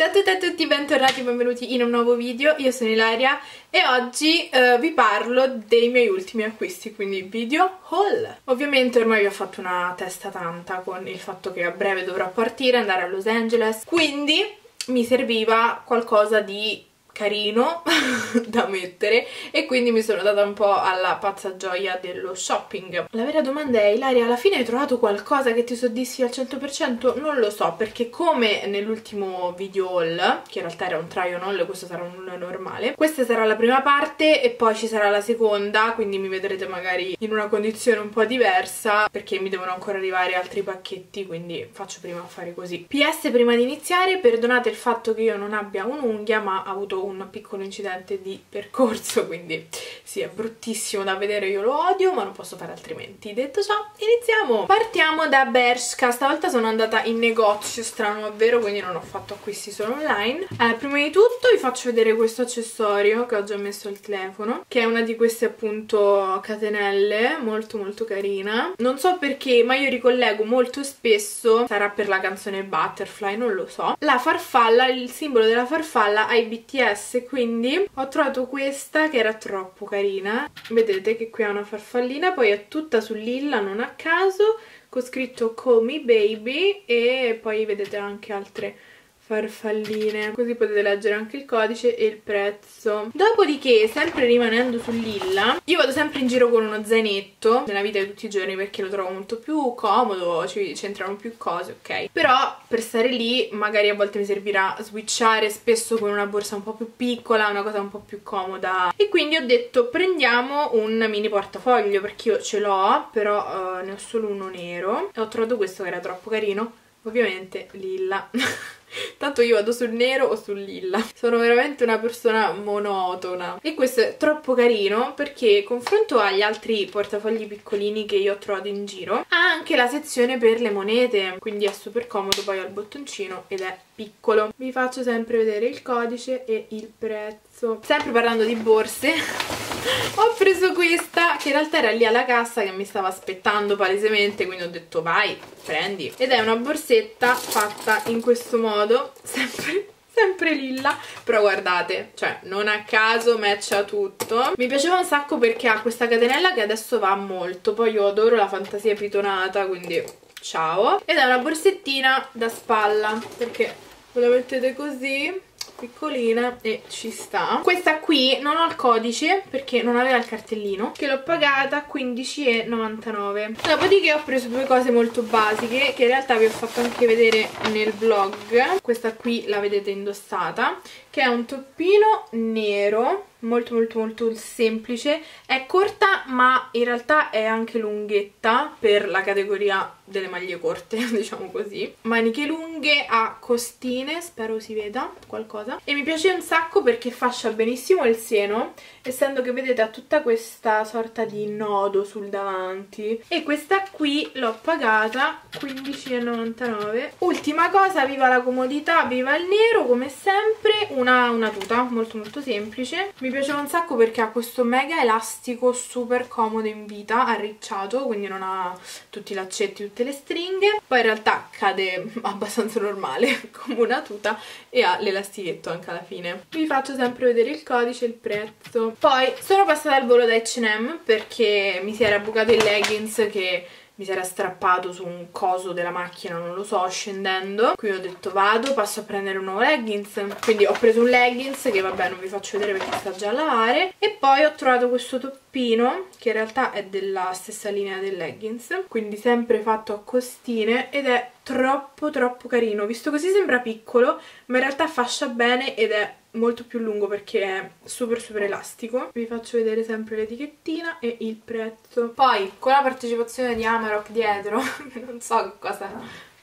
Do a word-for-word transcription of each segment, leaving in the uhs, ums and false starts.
Ciao a tutti e a tutti, bentornati e benvenuti in un nuovo video. Io sono Ilaria e oggi eh, vi parlo dei miei ultimi acquisti, quindi video haul. Ovviamente ormai vi ho fatto una testa tanta con il fatto che a breve dovrò partire, andare a Los Angeles, quindi mi serviva qualcosa di carino da mettere e quindi mi sono data un po' alla pazza gioia dello shopping. La vera domanda è: Ilaria, alla fine hai trovato qualcosa che ti soddisfi al cento per cento? Non lo so, perché come nell'ultimo video haul, che in realtà era un try on haul, questo sarà un normale, questa sarà la prima parte e poi ci sarà la seconda, quindi mi vedrete magari in una condizione un po' diversa perché mi devono ancora arrivare altri pacchetti, quindi faccio prima a fare così. P S, prima di iniziare, perdonate il fatto che io non abbia un'unghia, ma ho avuto un un piccolo incidente di percorso, quindi sì, è bruttissimo da vedere, io lo odio, ma non posso fare altrimenti. Detto ciò, iniziamo! Partiamo da Bershka. Stavolta sono andata in negozio, strano ma vero, quindi non ho fatto acquisti solo online. Allora, prima di tutto vi faccio vedere questo accessorio che ho già messo al telefono, che è una di queste appunto catenelle, molto molto carina. Non so perché, ma io ricollego molto spesso, sarà per la canzone Butterfly, non lo so, la farfalla, il simbolo della farfalla ai B T S, quindi ho trovato questa che era troppo carina. Vedete che qui ha una farfallina, poi è tutta su lilla non a caso, con scritto Call Me Baby, e poi vedete anche altre farfalline, così potete leggere anche il codice e il prezzo. Dopodiché, sempre rimanendo su lilla, io vado sempre in giro con uno zainetto nella vita di tutti i giorni perché lo trovo molto più comodo, ci c'entrano più cose, ok? Però per stare lì magari a volte mi servirà switchare, spesso con una borsa un po' più piccola, una cosa un po' più comoda, e quindi ho detto prendiamo un mini portafoglio, perché io ce l'ho, però eh, ne ho solo uno nero, e ho trovato questo che era troppo carino, ovviamente lilla. Tanto io vado sul nero o sul lilla, sono veramente una persona monotona. E questo è troppo carino perché, confronto agli altri portafogli piccolini che io ho trovato in giro, ha anche la sezione per le monete, quindi è super comodo, poi ha il bottoncino ed è piccolo. Vi faccio sempre vedere il codice e il prezzo. Sempre parlando di borse, ho preso questa che in realtà era lì alla cassa che mi stava aspettando palesemente, quindi ho detto vai, prendi. Ed è una borsetta fatta in questo modo, sempre, sempre lilla, però guardate, cioè non a caso matcha tutto. Mi piaceva un sacco perché ha questa catenella che adesso va molto, poi io adoro la fantasia pitonata, quindi ciao. Ed è una borsettina da spalla, perché ve la mettete così, piccolina, e ci sta. Questa qui non ho il codice perché non aveva il cartellino, che l'ho pagata quindici e novantanove. Dopodiché ho preso due cose molto basiche che in realtà vi ho fatto anche vedere nel vlog. Questa qui la vedete indossata, che è un toppino nero molto molto molto semplice, è corta ma in realtà è anche lunghetta per la categoria delle maglie corte, diciamo così, maniche lunghe a costine, spero si veda qualcosa, e mi piace un sacco perché fascia benissimo il seno, essendo che vedete ha tutta questa sorta di nodo sul davanti, e questa qui l'ho pagata quindici e novantanove. Ultima cosa, viva la comodità, viva il nero come sempre, una, una tuta molto molto semplice. Mi piaceva un sacco perché ha questo mega elastico super comodo in vita, arricciato, quindi non ha tutti i laccetti, tutte le stringhe. Poi in realtà cade abbastanza normale come una tuta e ha l'elastichetto anche alla fine. Vi faccio sempre vedere il codice e il prezzo. Poi sono passata al volo da H and M perché mi si era bucato il leggings che mi si era strappato su un coso della macchina, non lo so, scendendo. Qui ho detto vado, passo a prendere un nuovo leggings, quindi ho preso un leggings che vabbè non vi faccio vedere perché sta già a lavare, e poi ho trovato questo toppino che in realtà è della stessa linea del leggings, quindi sempre fatto a costine, ed è troppo troppo carino. Visto così sembra piccolo, ma in realtà fascia bene ed è molto più lungo perché è super super elastico. Vi faccio vedere sempre l'etichettina e il prezzo. Poi con la partecipazione di Amarok dietro non so cosa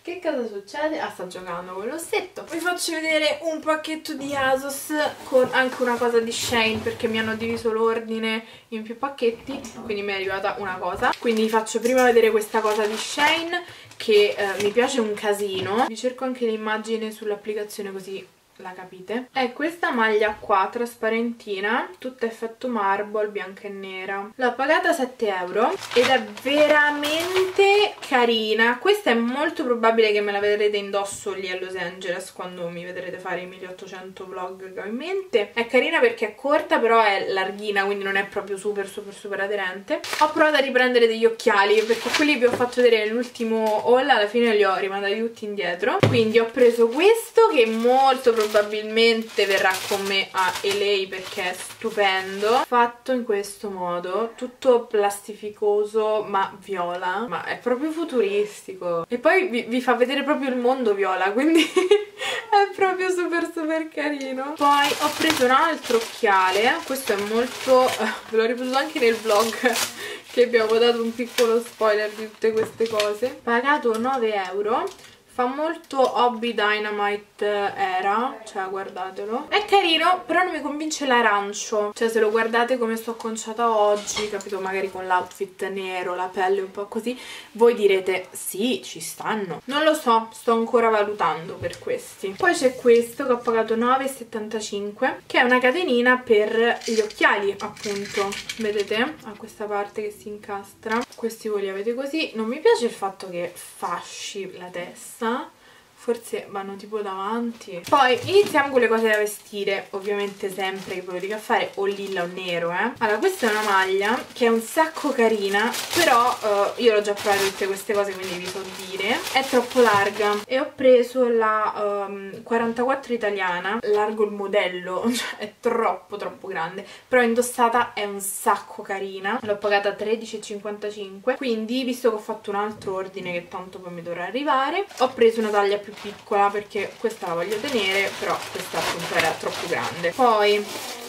che cosa succede. Ah, sta giocando con l'ossetto. Vi faccio vedere un pacchetto di Asos con anche una cosa di Shane, perché mi hanno diviso l'ordine in più pacchetti, quindi mi è arrivata una cosa, quindi vi faccio prima vedere questa cosa di Shane che eh, mi piace un casino. Vi cerco anche l'immagine sull'applicazione così la capite, è questa maglia qua trasparentina, tutta effetto marble, bianca e nera. L'ho pagata sette euro ed è veramente carina. Questa è molto probabile che me la vedrete indosso lì a Los Angeles quando mi vedrete fare i milleottocento vlog, probabilmente. È carina perché è corta, però è larghina, quindi non è proprio super super super aderente. Ho provato a riprendere degli occhiali perché quelli vi ho fatto vedere nell'ultimo haul, alla fine li ho rimandati tutti indietro, quindi ho preso questo che molto probabilmente verrà con me a L A perché è stupendo, fatto in questo modo, tutto plastificoso ma viola, ma è proprio futuristico, e poi vi, vi fa vedere proprio il mondo viola, quindi è proprio super super carino. Poi ho preso un altro occhiale, questo è molto, ve l'ho ripreso anche nel vlog che abbiamo dato un piccolo spoiler di tutte queste cose, pagato nove euro. Fa molto Hobby Dynamite era, cioè guardatelo. È carino, però non mi convince l'arancio. Cioè se lo guardate come sto acconciata oggi, capito? Magari con l'outfit nero, la pelle un po' così, voi direte sì, ci stanno. Non lo so, sto ancora valutando per questi. Poi c'è questo che ho pagato nove e settantacinque, che è una catenina per gli occhiali, appunto. Vedete? Ha questa parte che si incastra. Questi voi li avete così. Non mi piace il fatto che fasci la testa. Forse vanno tipo davanti. Poi iniziamo con le cose da vestire, ovviamente sempre che ve lo dico a fare o lilla o nero, eh. Allora, questa è una maglia che è un sacco carina, però eh, io l'ho già provata tutte queste cose, quindi vi so dire, è troppo larga, e ho preso la um, quarantaquattro italiana, largo il modello, cioè è troppo troppo grande, però indossata è un sacco carina. L'ho pagata tredici e cinquantacinque, quindi visto che ho fatto un altro ordine che tanto poi mi dovrà arrivare, ho preso una taglia più piccola perché questa la voglio tenere, però questa appunto era troppo grande. Poi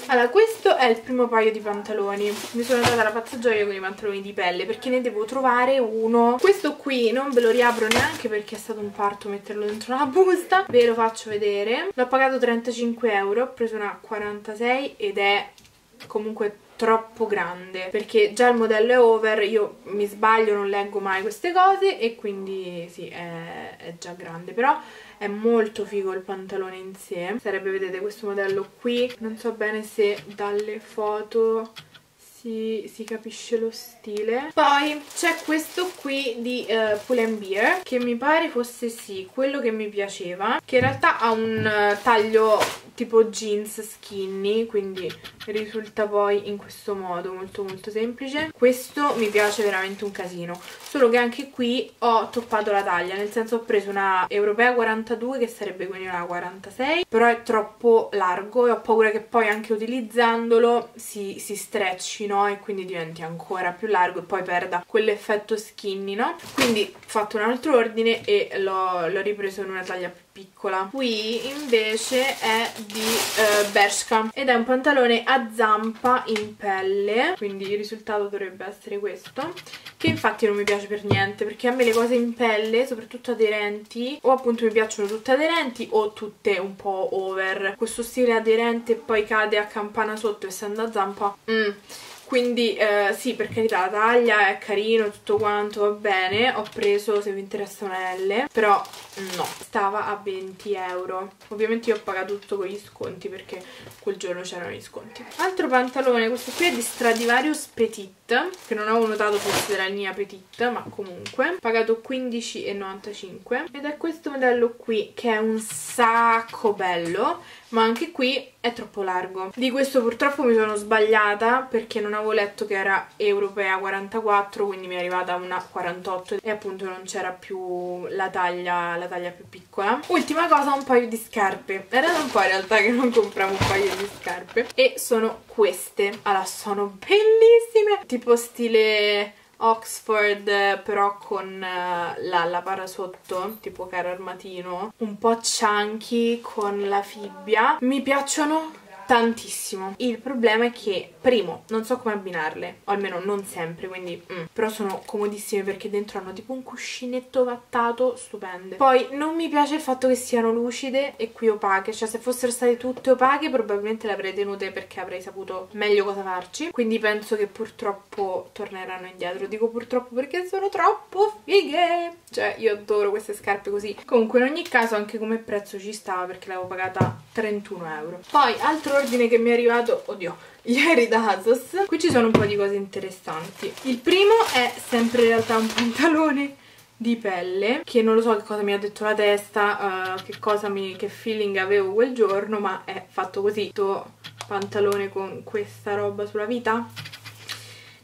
allora, questo è il primo paio di pantaloni. Mi sono data la pazza gioia con i pantaloni di pelle perché ne devo trovare uno. Questo qui non ve lo riapro neanche perché è stato un parto metterlo dentro la busta. Ve lo faccio vedere. L'ho pagato trentacinque euro, ho preso una quarantasei ed è comunque troppo grande perché già il modello è over, io mi sbaglio, non leggo mai queste cose e quindi sì, è, è già grande, però è molto figo il pantalone in sé. Sarebbe, vedete, questo modello qui, non so bene se dalle foto si, si capisce lo stile. Poi c'è questo qui di uh, Pull and Bear, che mi pare fosse sì quello che mi piaceva, che in realtà ha un uh, taglio tipo jeans skinny, quindi risulta poi in questo modo, molto molto semplice. Questo mi piace veramente un casino, solo che anche qui ho toppato la taglia, nel senso ho preso una europea quarantadue, che sarebbe quindi una quarantasei, però è troppo largo e ho paura che poi anche utilizzandolo si, si stretchi, no? E quindi diventi ancora più largo e poi perda quell'effetto skinny, no? Quindi ho fatto un altro ordine e l'ho ripreso in una taglia più piccola. Qui invece è di eh, Bershka ed è un pantalone a zampa in pelle, quindi il risultato dovrebbe essere questo, che infatti non mi piace per niente perché a me le cose in pelle, soprattutto aderenti, o appunto mi piacciono tutte aderenti o tutte un po' over. Questo stile aderente poi cade a campana sotto essendo a zampa, mm. Quindi eh, sì, per carità, la taglia è carino, tutto quanto va bene. Ho preso, se vi interessa, una L, però no, stava a venti euro. Ovviamente io ho pagato tutto con gli sconti perché quel giorno c'erano gli sconti. Altro pantalone, questo qui è di Stradivarius Petit, che non avevo notato fosse della linea Petit, ma comunque. Pagato quindici e novantacinque ed è questo modello qui che è un sacco bello, ma anche qui è troppo largo. Di questo purtroppo mi sono sbagliata perché non avevo letto che era europea quarantaquattro, quindi mi è arrivata una quarantotto e appunto non c'era più la taglia, la taglia più piccola. Ultima cosa, un paio di scarpe. Era da un po' in realtà che non compravo un paio di scarpe, e sono queste. Allora, sono bellissime, tipo stile Oxford, però con la, la para sotto, tipo caro armatino, un po' chunky con la fibbia. Mi piacciono tantissimo. Il problema è che, primo, non so come abbinarle, o almeno non sempre, quindi mm. però sono comodissime perché dentro hanno tipo un cuscinetto vattato, stupende. Poi non mi piace il fatto che siano lucide e qui opache, cioè se fossero state tutte opache probabilmente le avrei tenute perché avrei saputo meglio cosa farci, quindi penso che purtroppo torneranno indietro. Dico purtroppo perché sono troppo fighe, cioè io adoro queste scarpe così. Comunque in ogni caso anche come prezzo ci stava perché l'avevo pagata trentuno euro. Poi altro ordine che mi è arrivato, oddio, ieri da Asos. Qui ci sono un po' di cose interessanti. Il primo è sempre in realtà un pantalone di pelle, che non lo so che cosa mi ha detto la testa, uh, che cosa mi, che feeling avevo quel giorno, ma è fatto così. Tutto pantalone con questa roba sulla vita?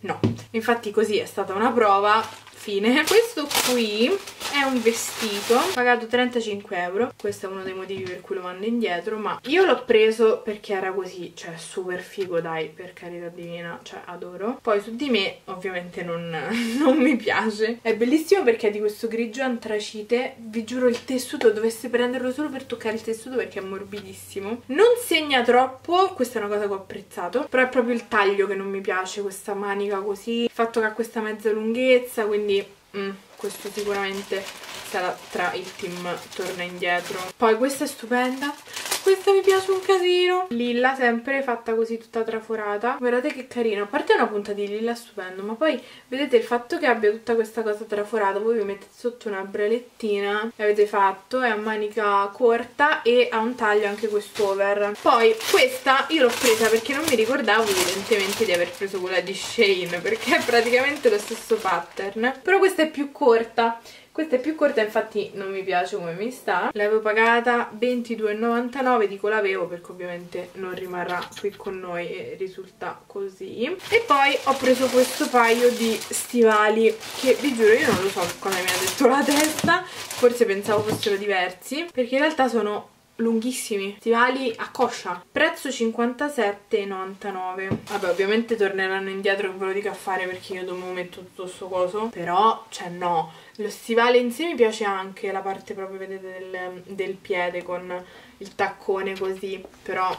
No. Infatti così è stata una prova, fine. Questo qui è un vestito, pagato trentacinque euro. Questo è uno dei motivi per cui lo mando indietro, ma io l'ho preso perché era così, cioè super figo, dai, per carità divina, cioè adoro. Poi su di me ovviamente non, non mi piace. È bellissimo perché è di questo grigio antracite, vi giuro il tessuto dovesse prenderlo solo per toccare il tessuto perché è morbidissimo, non segna troppo, questa è una cosa che ho apprezzato, però è proprio il taglio che non mi piace, questa manica così, il fatto che ha questa mezza lunghezza, quindi mm. questo sicuramente sarà tra il team torna indietro. Poi questa è stupenda, questa mi piace un casino, lilla sempre, fatta così tutta traforata, guardate che carino, a parte una punta di lilla stupendo, ma poi vedete il fatto che abbia tutta questa cosa traforata, voi vi mettete sotto una bralettina e avete fatto, è a manica corta e ha un taglio anche quest'over. Poi questa io l'ho presa perché non mi ricordavo evidentemente di aver preso quella di Shane, perché è praticamente lo stesso pattern, però questa è più corta. Questa è più corta, infatti non mi piace come mi sta. L'avevo pagata ventidue e novantanove, dico l'avevo perché ovviamente non rimarrà qui con noi e risulta così. E poi ho preso questo paio di stivali che vi giuro io non lo so cosa mi ha detto la testa, forse pensavo fossero diversi, perché in realtà sono lunghissimi, stivali a coscia, prezzo cinquantasette e novantanove. Vabbè, ovviamente torneranno indietro, che ve lo dico a fare perché io dopo metto tutto sto coso, però cioè no, lo stivale in sé mi piace, anche la parte proprio vedete del, del piede con il taccone così, però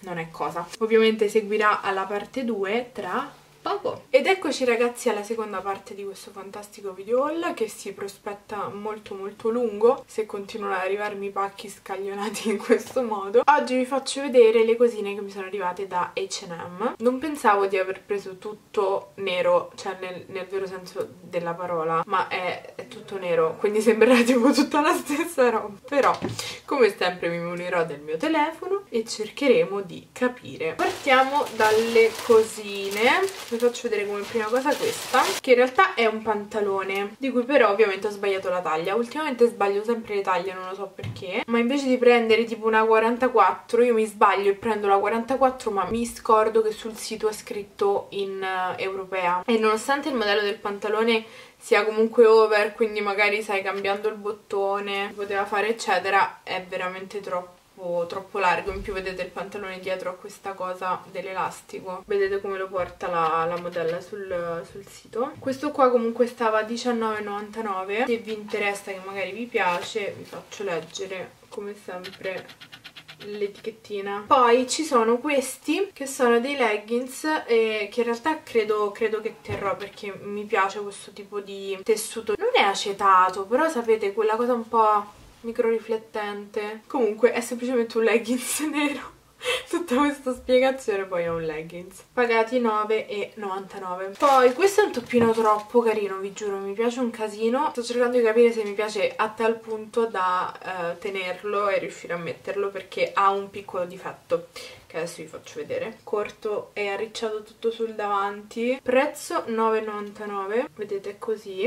non è cosa. Ovviamente seguirà alla parte due tra poco. Ed eccoci ragazzi alla seconda parte di questo fantastico video haul che si prospetta molto molto lungo se continuano ad arrivarmi pacchi scaglionati in questo modo. Oggi vi faccio vedere le cosine che mi sono arrivate da acca e emme. Non pensavo di aver preso tutto nero, cioè nel, nel vero senso della parola, ma è, è tutto nero, quindi sembra tipo tutta la stessa roba. Però come sempre mi munirò del mio telefono e cercheremo di capire. Partiamo dalle cosine. Vi faccio vedere come prima cosa questa, che in realtà è un pantalone di cui però ovviamente ho sbagliato la taglia. Ultimamente sbaglio sempre le taglie, non lo so perché, ma invece di prendere tipo una quarantaquattro io mi sbaglio e prendo la quarantaquattro, ma mi scordo che sul sito è scritto in uh, europea, e nonostante il modello del pantalone sia comunque over, quindi magari sai cambiando il bottone poteva fare eccetera, è veramente troppo troppo largo. In più vedete il pantalone dietro a questa cosa dell'elastico, vedete come lo porta la, la modella sul, sul sito. Questo qua comunque stava a diciannove e novantanove, se vi interessa, che magari vi piace, vi faccio leggere come sempre l'etichettina. Poi ci sono questi che sono dei leggings eh, che in realtà credo, credo che terrò perché mi piace questo tipo di tessuto, non è acetato però sapete quella cosa un po' micro riflettente, comunque è semplicemente un leggings nero. Tutta questa spiegazione poi è un leggings, pagati nove e novantanove. Poi questo è un toppino troppo carino, vi giuro mi piace un casino, sto cercando di capire se mi piace a tal punto da eh, tenerlo e riuscire a metterlo, perché ha un piccolo difetto che adesso vi faccio vedere. Corto e arricciato tutto sul davanti, prezzo nove e novantanove, vedete così.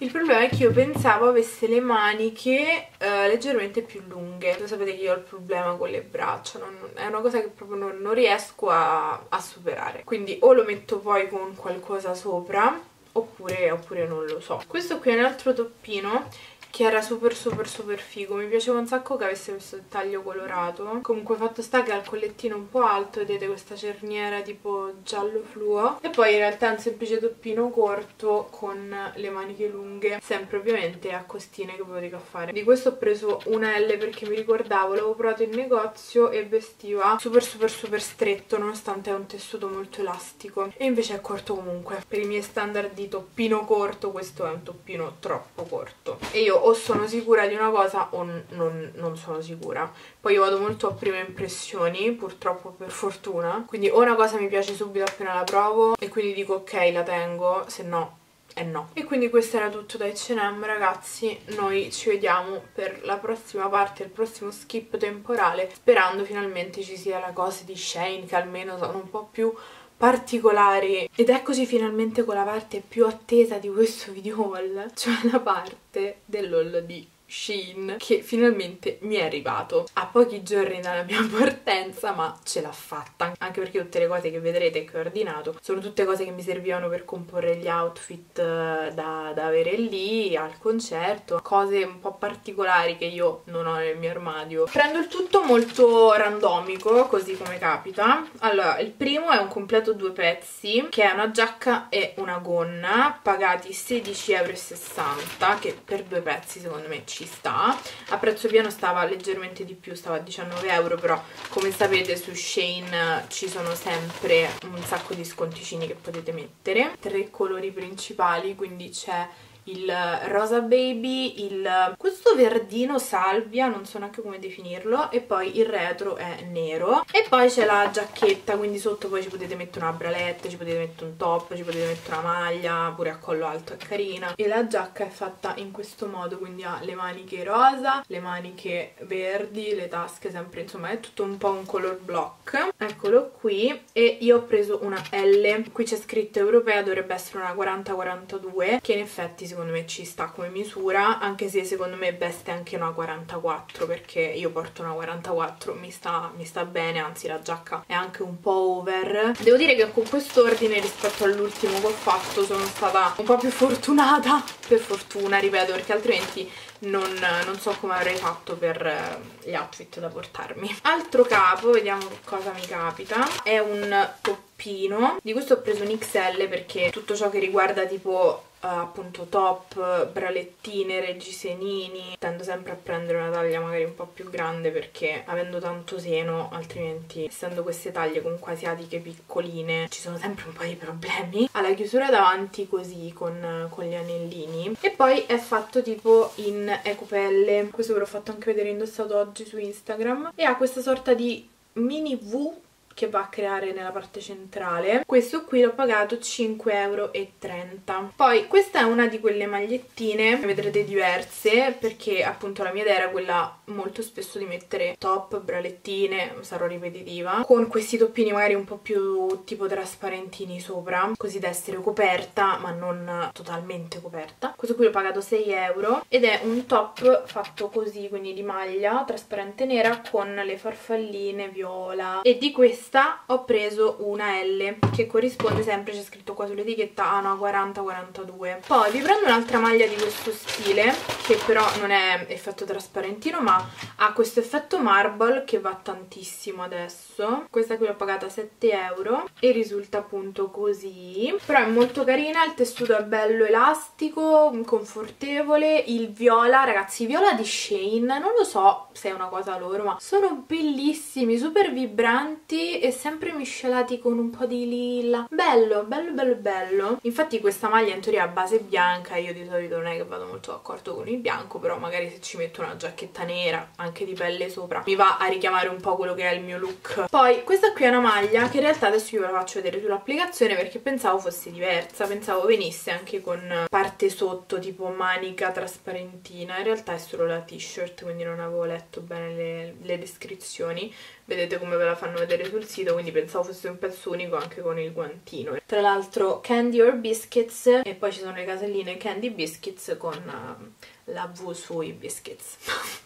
Il problema è che io pensavo avesse le maniche eh, leggermente più lunghe. Lo sapete che io ho il problema con le braccia, non, è una cosa che proprio non, non riesco a, a superare, quindi o lo metto poi con qualcosa sopra oppure, oppure non lo so. Questo qui è un altro toppino che era super super super figo, mi piaceva un sacco che avesse questo dettaglio colorato. Comunque fatto sta che ha il collettino un po' alto, vedete questa cerniera tipo giallo fluo, e poi in realtà è un semplice toppino corto con le maniche lunghe, sempre ovviamente a costine che potete caffare. Di questo ho preso una L perché mi ricordavo, l'avevo provato in negozio e vestiva super super super stretto, nonostante è un tessuto molto elastico, e invece è corto comunque. Per i miei standard di toppino corto questo è un toppino troppo corto, e io o sono sicura di una cosa o non, non sono sicura. Poi io vado molto a prime impressioni, purtroppo, per fortuna, quindi o una cosa mi piace subito appena la provo e quindi dico ok la tengo, se no eh no. E quindi questo era tutto da H and M ragazzi, noi ci vediamo per la prossima parte, il prossimo skip temporale, sperando finalmente ci sia la cosa di Shein, che almeno sono un po' più particolari. Ed eccoci finalmente con la parte più attesa di questo video haul, cioè la parte dell'haul di Shein, che finalmente mi è arrivato a pochi giorni dalla mia partenza, ma ce l'ha fatta, anche perché tutte le cose che vedrete che ho ordinato sono tutte cose che mi servivano per comporre gli outfit da, da avere lì al concerto, cose un po' particolari che io non ho nel mio armadio. Prendo il tutto molto randomico, così come capita. Allora, il primo è un completo due pezzi, che è una giacca e una gonna, pagati sedici e sessanta euro, che per due pezzi secondo me ci ci sta. A prezzo pieno stava leggermente di più, stava a diciannove euro, però come sapete su Shein ci sono sempre un sacco di sconticini che potete mettere. Tre colori principali, quindi c'è il rosa baby, il questo verdino salvia, non so neanche come definirlo, e poi il retro è nero, e poi c'è la giacchetta, quindi sotto poi ci potete mettere una bralette, ci potete mettere un top, ci potete mettere una maglia, pure a collo alto è carina. E la giacca è fatta in questo modo, quindi ha le maniche rosa, le maniche verdi, le tasche sempre, insomma è tutto un po' un color block. Eccolo qui, e io ho preso una L, qui c'è scritto europea, dovrebbe essere una quaranta quarantadue, che in effetti si secondo me ci sta come misura, anche se secondo me veste anche una quarantaquattro, perché io porto una quarantaquattro, mi sta, mi sta bene, anzi la giacca è anche un po' over. Devo dire che con quest'ordine rispetto all'ultimo che ho fatto sono stata un po' più fortunata, per fortuna ripeto, perché altrimenti non, non so come avrei fatto per gli outfit da portarmi. Altro capo, vediamo che cosa mi capita, è un toppino, di questo ho preso un X L perché tutto ciò che riguarda tipo Uh, appunto top, bralettine, reggisenini, tendo sempre a prendere una taglia magari un po' più grande, perché avendo tanto seno, altrimenti essendo queste taglie comunque asiatiche piccoline ci sono sempre un po' di problemi. Ha la chiusura davanti così con, con gli anellini, e poi è fatto tipo in ecopelle, questo ve l'ho fatto anche vedere indossato oggi su Instagram, e ha questa sorta di mini V che va a creare nella parte centrale. Questo qui l'ho pagato cinque e trenta euro. Poi questa è una di quelle magliettine, ne vedrete diverse, perché appunto la mia idea era quella molto spesso di mettere top, bralettine, sarò ripetitiva, con questi toppini magari un po' più tipo trasparentini sopra, così da essere coperta ma non totalmente coperta. Questo qui l'ho pagato sei euro ed è un top fatto così, quindi di maglia trasparente nera con le farfalline viola, e di questa ho preso una L che corrisponde sempre, c'è scritto qua sull'etichetta, a una quaranta quarantadue. Poi vi prendo un'altra maglia di questo stile, che però non è effetto trasparentino ma ha questo effetto marble che va tantissimo adesso. Questa qui l'ho pagata sette euro e risulta appunto così, però è molto carina, il tessuto è bello elastico, confortevole. Il viola, ragazzi, i viola di Shein non lo so se è una cosa loro, ma sono bellissimi, super vibranti e sempre miscelati con un po' di lilla, bello, bello, bello, bello. Infatti questa maglia in teoria è a base bianca, io di solito non è che vado molto d'accordo con il bianco, però magari se ci metto una giacchetta nera, anche di pelle sopra, mi va a richiamare un po' quello che è il mio look. Poi questa qui è una maglia che in realtà adesso io ve la faccio vedere sull'applicazione, perché pensavo fosse diversa, pensavo venisse anche con parte sotto tipo manica trasparentina, in realtà è solo la t-shirt, quindi non avevo letto bene le, le descrizioni, vedete come ve la fanno vedere sul sito, quindi pensavo fosse un pezzo unico anche con il guantino. Tra l'altro candy or biscuits, e poi ci sono le caselline candy biscuits con uh, la V sui biscuits.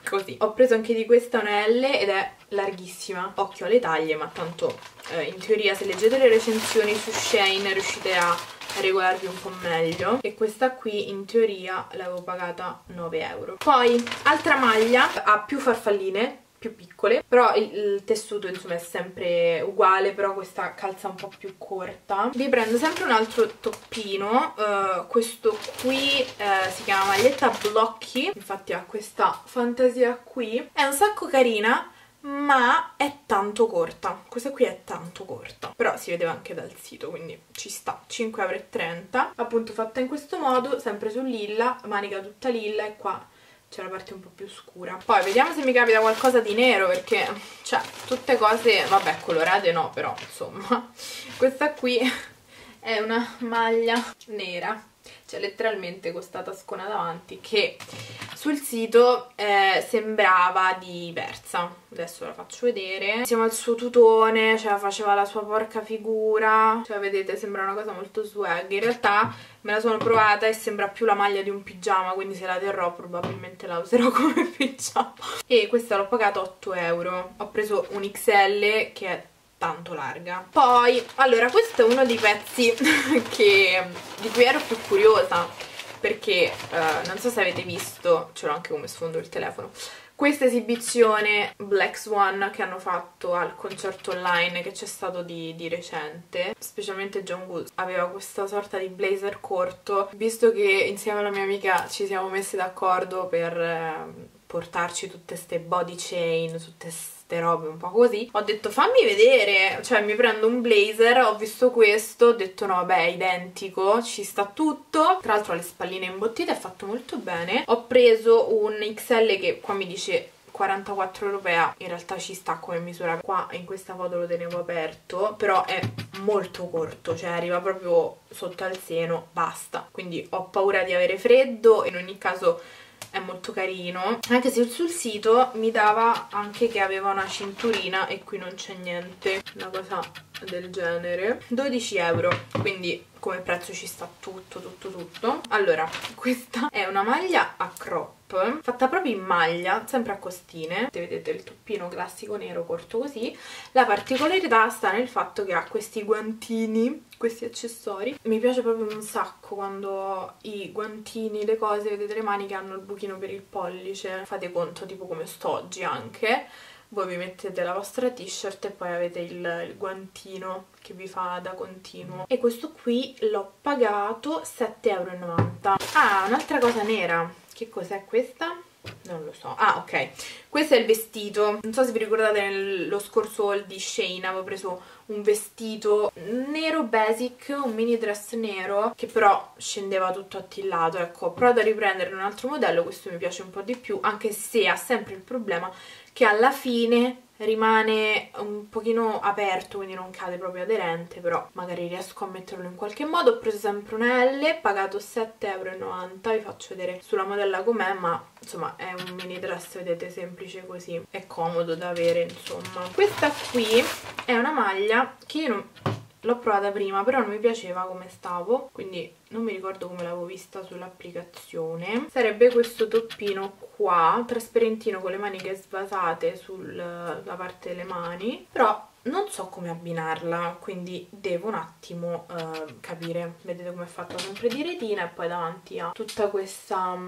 Così. Ho preso anche di questa una L ed è larghissima. Occhio alle taglie, ma tanto eh, in teoria se leggete le recensioni su Shein riuscite a regolarvi un po' meglio. E questa qui in teoria l'avevo pagata nove euro. Poi altra maglia, ha più farfalline, più piccole, però il, il tessuto insomma è sempre uguale, però questa calza un po' più corta. Vi prendo sempre un altro toppino, uh, questo qui uh, si chiama maglietta blocchi, infatti ha questa fantasia qui, è un sacco carina ma è tanto corta, questa qui è tanto corta, però si vedeva anche dal sito, quindi ci sta. Cinque euro e trenta, appunto fatta in questo modo, sempre su lilla, manica tutta lilla e qua c'è la parte un po' più scura. Poi vediamo se mi capita qualcosa di nero, perché cioè tutte cose, vabbè, colorate no, però insomma. Questa qui è una maglia nera, cioè letteralmente con sta tascona davanti, che sul sito eh, sembrava diversa. Adesso la faccio vedere. Siamo al suo tutone, cioè faceva la sua porca figura, cioè vedete, sembra una cosa molto swag. In realtà me la sono provata e sembra più la maglia di un pigiama, quindi se la terrò probabilmente la userò come pigiama. E questa l'ho pagata otto euro. Ho preso un X L che è tanto larga. Poi, allora, questo è uno dei pezzi che, di cui ero più curiosa, perché eh, non so se avete visto, ce l'ho anche come sfondo il telefono, questa esibizione Black Swan che hanno fatto al concerto online che c'è stato di, di recente. Specialmente Jungkook aveva questa sorta di blazer corto, visto che insieme alla mia amica ci siamo messi d'accordo per eh, portarci tutte ste body chain, tutte ste robe un po' così, ho detto fammi vedere, cioè mi prendo un blazer, ho visto questo, ho detto no beh, è identico, ci sta tutto. Tra l'altro ha le spalline imbottite, è fatto molto bene. Ho preso un X L che qua mi dice quarantaquattro europea, in realtà ci sta come misura, qua in questa foto lo tenevo aperto, però è molto corto, cioè arriva proprio sotto al seno, basta, quindi ho paura di avere freddo. In ogni caso è molto carino, anche se sul sito mi dava anche che aveva una cinturina e qui non c'è niente, una cosa del genere. Dodici euro, quindi come prezzo ci sta tutto tutto tutto. Allora, questa è una maglia a crop, fatta proprio in maglia, sempre a costine, vedete il toppino classico nero corto così. La particolarità sta nel fatto che ha questi guantini, questi accessori. Mi piace proprio un sacco quando i guantini, le cose, vedete le mani che hanno il buchino per il pollice, fate conto tipo come sto oggi anche, voi vi mettete la vostra t-shirt e poi avete il, il guantino che vi fa da continuo. E questo qui l'ho pagato sette e novanta euro. Ah, un'altra cosa nera, che cos'è questa? Non lo so. Ah, ok, questo è il vestito. Non so se vi ricordate, nello scorso haul di Shane avevo preso un vestito nero basic, un mini dress nero che però scendeva tutto attillato. Ecco, ho provato a riprendere un altro modello, questo mi piace un po' di più, anche se ha sempre il problema che alla fine rimane un pochino aperto, quindi non cade proprio aderente, però magari riesco a metterlo in qualche modo. Ho preso sempre una L, pagato sette e novanta euro, vi faccio vedere sulla modella com'è, ma insomma è un mini dress, vedete, semplice così, è comodo da avere insomma. Questa qui è una maglia che io non... l'ho provata prima, però non mi piaceva come stavo, quindi non mi ricordo come l'avevo vista sull'applicazione. Sarebbe questo toppino qua, trasparentino con le maniche svasate sulla parte delle mani, però non so come abbinarla, quindi devo un attimo eh, capire. Vedete come è fatta sempre di retina e poi davanti a tutta questa,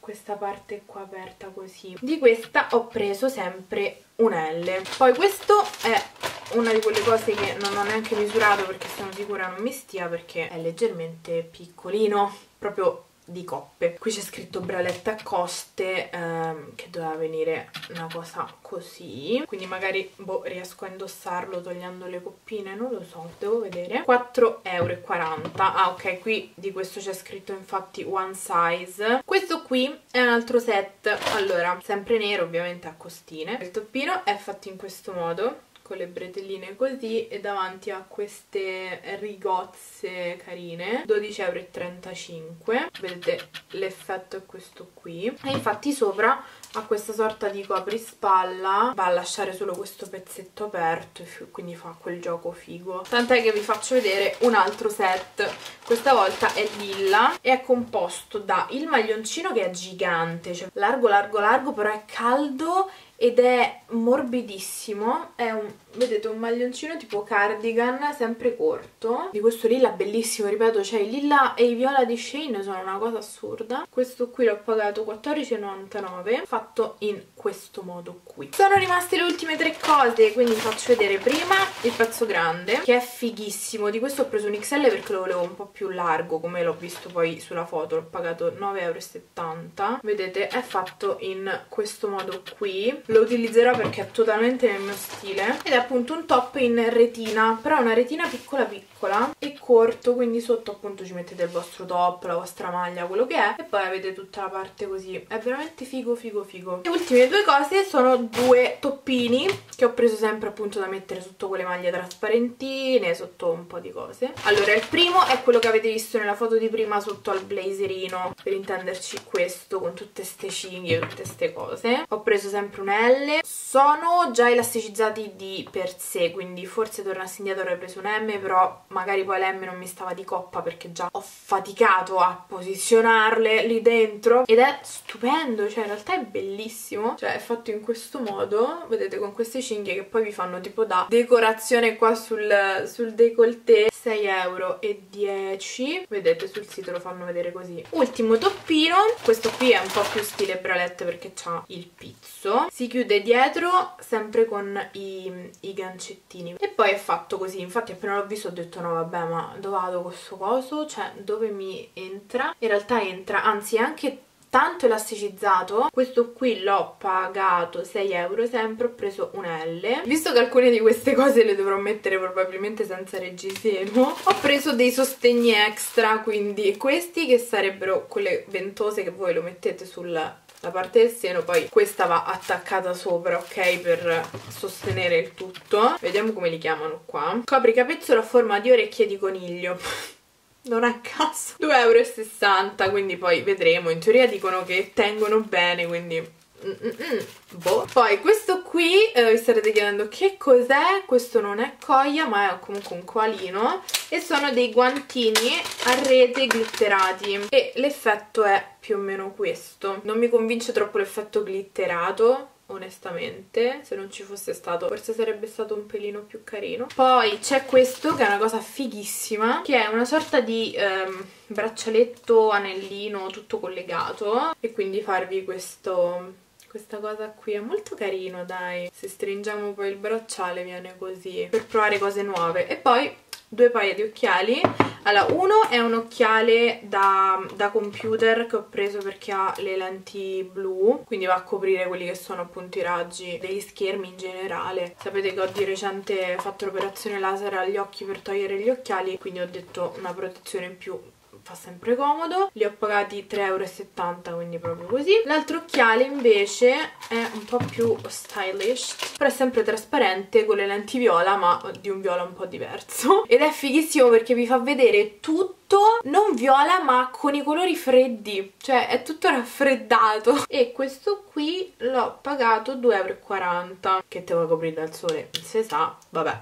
questa parte qua aperta così. Di questa ho preso sempre un L. Poi questo è una di quelle cose che non ho neanche misurato perché sono sicura non mi stia, perché è leggermente piccolino, proprio di coppe. Qui c'è scritto bralette a coste, ehm, che doveva venire una cosa così, quindi magari boh, riesco a indossarlo togliendo le coppine, non lo so, devo vedere. Quattro e quaranta euro. Ah ok, qui di questo c'è scritto infatti one size. Questo qui è un altro set, allora sempre nero ovviamente a costine. Il toppino è fatto in questo modo, con le bretelline così e davanti a queste rigozze carine, dodici e trentacinque euro. Vedete, l'effetto è questo qui, e infatti sopra ha questa sorta di coprispalla, va a lasciare solo questo pezzetto aperto, quindi fa quel gioco figo. Tant'è che vi faccio vedere un altro set, questa volta è lilla e è composto da il maglioncino che è gigante, cioè largo largo largo, però è caldo ed è morbidissimo, è un, vedete, un maglioncino tipo cardigan, sempre corto, di questo lilla bellissimo, ripeto, cioè il lilla e i viola di Shane sono una cosa assurda. Questo qui l'ho pagato quattordici e novantanove, fatto in questo modo qui. Sono rimaste le ultime tre cose, quindi vi faccio vedere prima il pezzo grande, che è fighissimo. Di questo ho preso un X L perché lo volevo un po' più largo, come l'ho visto poi sulla foto, l'ho pagato nove e settanta euro. Vedete, è fatto in questo modo qui. Lo utilizzerò perché è totalmente nel mio stile, ed è appunto un top in retina, però è una retina piccola piccola e corto, quindi sotto appunto ci mettete il vostro top, la vostra maglia, quello che è, e poi avete tutta la parte così. È veramente figo figo figo. Le ultime due cose sono due toppini che ho preso sempre appunto da mettere sotto quelle maglie trasparentine, sotto un po' di cose. Allora, il primo è quello che avete visto nella foto di prima sotto al blazerino, per intenderci questo, con tutte ste cinghie e tutte ste cose. Ho preso sempre un L, sono già elasticizzati di per sé, quindi forse tornassi indietro avrei preso un M, però magari poi l'M non mi stava di coppa perché già ho faticato a posizionarle lì dentro, ed è stupendo, cioè in realtà è bellissimo, cioè è fatto in questo modo, vedete, con queste cinghie che poi vi fanno tipo da decorazione qua sul, sul décolleté. Sei e dieci euro, vedete, sul sito lo fanno vedere così. Ultimo toppino, questo qui è un po' più stile bralette perché c'ha il pizzo, si chiude dietro sempre con i, i gancettini, e poi è fatto così. Infatti appena l'ho visto ho detto no vabbè, ma dove vado con sto coso, cioè dove mi entra? In realtà entra, anzi è anche tanto elasticizzato. Questo qui l'ho pagato sei euro sempre, ho preso un L. Visto che alcune di queste cose le dovrò mettere probabilmente senza reggiseno, ho preso dei sostegni extra, quindi questi che sarebbero quelle ventose che voi lo mettete sulla parte del seno, poi questa va attaccata sopra, ok, per sostenere il tutto. Vediamo come li chiamano qua. Copri capezzolo a forma di orecchie di coniglio. Non a caso, due e sessanta euro, quindi poi vedremo. In teoria dicono che tengono bene, quindi mm -mm. boh. Poi questo qui, eh, vi starete chiedendo che cos'è. Questo non è coia, ma è comunque un coalino, e sono dei guantini a rete glitterati, e l'effetto è più o meno questo. Non mi convince troppo l'effetto glitterato, onestamente. Se non ci fosse stato forse sarebbe stato un pelino più carino. Poi c'è questo che è una cosa fighissima, che è una sorta di ehm, braccialetto, anellino, tutto collegato, e quindi farvi questo... Questa cosa qui è molto carino, dai. Se stringiamo poi il bracciale viene così, per provare cose nuove. E poi due paia di occhiali. Allora, uno è un occhiale da, da computer che ho preso perché ha le lenti blu, quindi va a coprire quelli che sono appunto i raggi degli schermi in generale. Sapete che ho di recente fatto l'operazione laser agli occhi per togliere gli occhiali, quindi ho detto una protezione in più fa sempre comodo. Li ho pagati tre e settanta euro, quindi proprio così. L'altro occhiale invece è un po' più stylish, però è sempre trasparente, con le lenti viola, ma di un viola un po' diverso, ed è fighissimo perché vi fa vedere tutto non viola ma con i colori freddi, cioè è tutto raffreddato. E questo qui l'ho pagato due e quaranta euro, che te vuoi coprire dal sole, se sa, vabbè.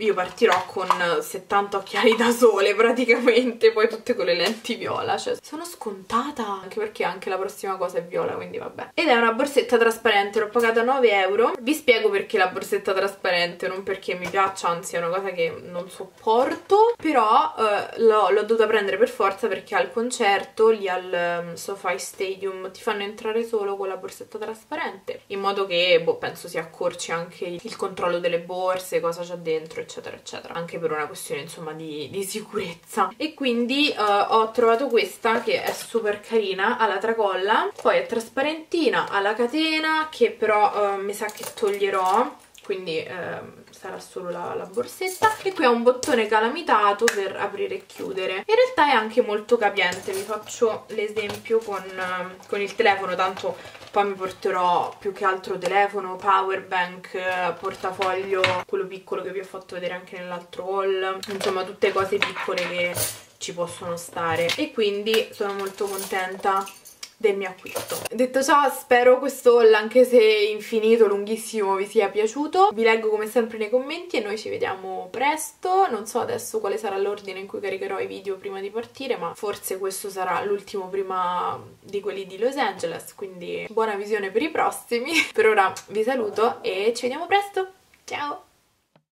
Io partirò con settanta occhiali da sole praticamente, poi tutte con le lenti viola, cioè sono scontata, anche perché anche la prossima cosa è viola, quindi vabbè. Ed è una borsetta trasparente, l'ho pagata nove euro. Vi spiego perché la borsetta trasparente, non perché mi piaccia, anzi è una cosa che non sopporto, però eh, l'ho dovuta prendere per forza perché al concerto lì al um, Sofi Stadium ti fanno entrare solo con la borsetta trasparente, in modo che, boh, penso si accorci anche il controllo delle borse, cosa c'è dentro eccetera eccetera, anche per una questione insomma di, di sicurezza. E quindi uh, ho trovato questa che è super carina, alla tracolla, poi è trasparentina, alla catena, che però uh, mi sa che toglierò. quindi eh, sarà solo la, la borsetta. E qui ha un bottone calamitato per aprire e chiudere. In realtà è anche molto capiente, vi faccio l'esempio con, con il telefono, tanto poi mi porterò più che altro telefono, power bank, portafoglio, quello piccolo che vi ho fatto vedere anche nell'altro haul, insomma tutte cose piccole che ci possono stare, e quindi sono molto contenta del mio acquisto. Detto ciò, spero questo haul, anche se infinito, lunghissimo, vi sia piaciuto. Vi leggo come sempre nei commenti e noi ci vediamo presto. Non so adesso quale sarà l'ordine in cui caricherò i video prima di partire, ma forse questo sarà l'ultimo prima di quelli di Los Angeles, quindi buona visione per i prossimi. Per ora vi saluto e ci vediamo presto, ciao!